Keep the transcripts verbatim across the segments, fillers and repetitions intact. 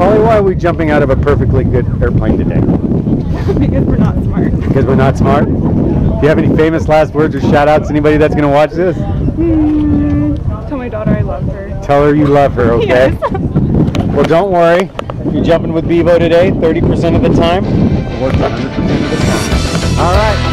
Holly, why are we jumping out of a perfectly good airplane today? Because we're not smart. Because we're not smart? Do you have any famous last words or shout outs to anybody that's going to watch this? Mm, tell my daughter I love her. Tell her you love her, okay? Yes. Well, don't worry. You're jumping with Bevo today thirty percent of the time. It works one hundred percent of the time. All right.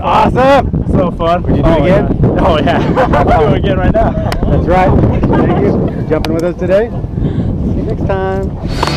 Awesome! So fun. Would you do oh, it again? Yeah. Oh yeah. We'll do it again right now. That's right. Thank you for jumping with us today. See you next time.